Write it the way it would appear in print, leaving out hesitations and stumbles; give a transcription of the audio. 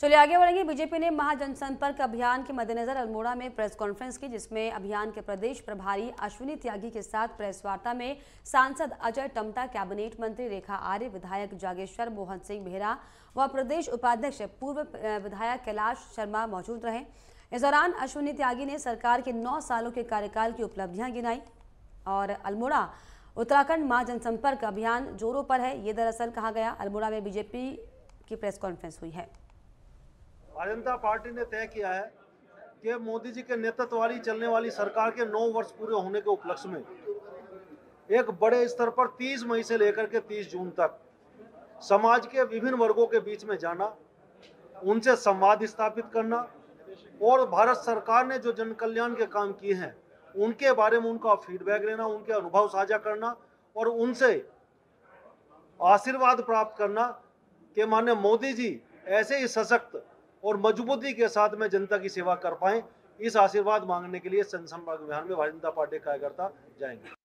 चलिए आगे बढ़ेंगे। बीजेपी ने महाजनसंपर्क अभियान के मद्देनजर अल्मोड़ा में प्रेस कॉन्फ्रेंस की, जिसमें अभियान के प्रदेश प्रभारी अश्विनी त्यागी के साथ प्रेस वार्ता में सांसद अजय टमटा, कैबिनेट मंत्री रेखा आर्य, विधायक जागेश्वर मोहन सिंह बेहरा व प्रदेश उपाध्यक्ष पूर्व विधायक कैलाश शर्मा मौजूद रहे। इस दौरान अश्विनी त्यागी ने सरकार के 9 सालों के कार्यकाल की उपलब्धियां गिनाई और अल्मोड़ा उत्तराखंड महाजनसंपर्क अभियान जोरों पर है, ये दरअसल कहा गया। अल्मोड़ा में बीजेपी की प्रेस कॉन्फ्रेंस हुई है। भारतीय जनता पार्टी ने तय किया है कि मोदी जी के नेतृत्व वाली चलने वाली सरकार के 9 वर्ष पूरे होने के उपलक्ष्य में एक बड़े स्तर पर 30 मई से लेकर के 30 जून तक समाज के विभिन्न वर्गों के बीच में जाना, उनसे संवाद स्थापित करना और भारत सरकार ने जो जन कल्याण के काम किए हैं उनके बारे में उनका फीडबैक लेना, उनके अनुभव साझा करना और उनसे आशीर्वाद प्राप्त करना कि माननीय मोदी जी ऐसे ही सशक्त और मजबूती के साथ में जनता की सेवा कर पाएं। इस आशीर्वाद मांगने के लिए जनसंपर्क अभियान में भारतीय जनता पार्टी कार्यकर्ता जाएंगे।